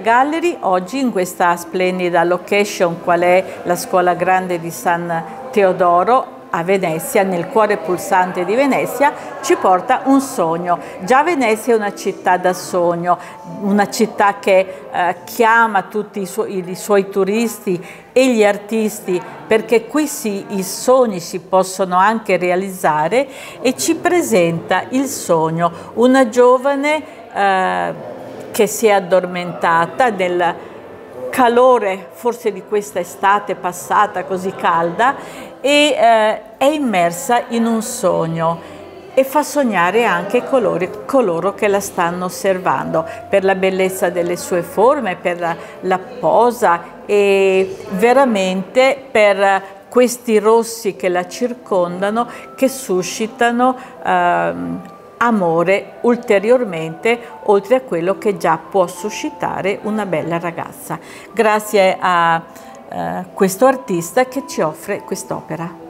Gallery, oggi in questa splendida location qual è la Scuola Grande di San Teodoro a Venezia, nel cuore pulsante di Venezia, ci porta un sogno. Già Venezia è una città da sogno, una città che chiama tutti i suoi turisti e gli artisti, perché qui i sogni si possono anche realizzare, e ci presenta il sogno, una giovane che si è addormentata nel calore forse di questa estate passata così calda e è immersa in un sogno e fa sognare anche coloro che la stanno osservando per la bellezza delle sue forme, per la posa e veramente per questi rossi che la circondano, che suscitano amore ulteriormente, oltre a quello che già può suscitare una bella ragazza. Grazie a questo artista che ci offre quest'opera.